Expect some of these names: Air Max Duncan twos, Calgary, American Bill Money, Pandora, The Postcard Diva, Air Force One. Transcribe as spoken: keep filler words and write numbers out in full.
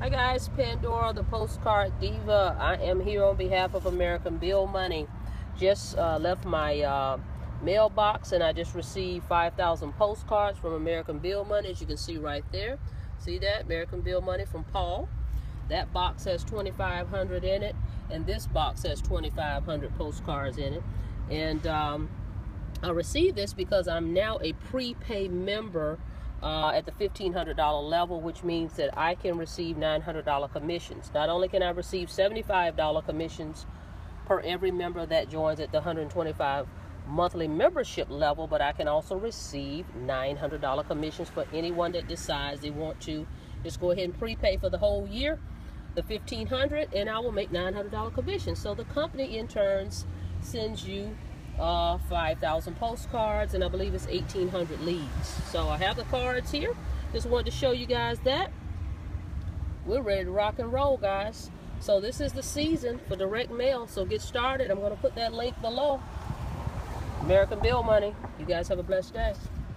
Hi guys, Pandora, the Postcard Diva. I am here on behalf of American Bill Money. Just uh, left my uh, mailbox and I just received five thousand postcards from American Bill Money, as you can see right there. See that? American Bill Money from Paul. That box has twenty-five hundred in it, and this box has twenty-five hundred postcards in it. And um, I received this because I'm now a prepaid member Uh, at the fifteen hundred dollar level, which means that I can receive nine hundred dollar commissions. Not only can I receive seventy-five dollar commissions per every member that joins at the one hundred twenty-five monthly membership level, but I can also receive nine hundred dollar commissions for anyone that decides they want to just go ahead and prepay for the whole year, the fifteen hundred, and I will make nine hundred dollar commissions. So the company in turn sends you Uh, five thousand postcards, and I believe it's eighteen hundred leads. So I have the cards here. Just wanted to show you guys that. We're ready to rock and roll, guys. So this is the season for direct mail. So get started. I'm going to put that link below. American Bill Money. You guys have a blessed day.